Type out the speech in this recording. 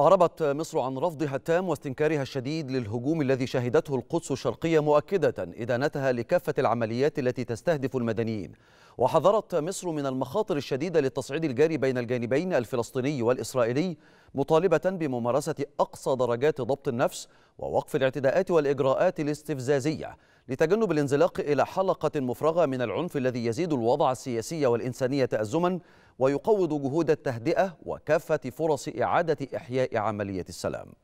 أعربت مصر عن رفضها التام واستنكارها الشديد للهجوم الذي شهدته القدس الشرقية، مؤكدة إدانتها لكافة العمليات التي تستهدف المدنيين. وحذرت مصر من المخاطر الشديدة للتصعيد الجاري بين الجانبين الفلسطيني والإسرائيلي، مطالبة بممارسة أقصى درجات ضبط النفس ووقف الاعتداءات والإجراءات الاستفزازية لتجنب الانزلاق إلى حلقة مفرغة من العنف الذي يزيد الوضع السياسي والإنساني تأزما ويقوض جهود التهدئة وكافة فرص إعادة إحياء عملية السلام.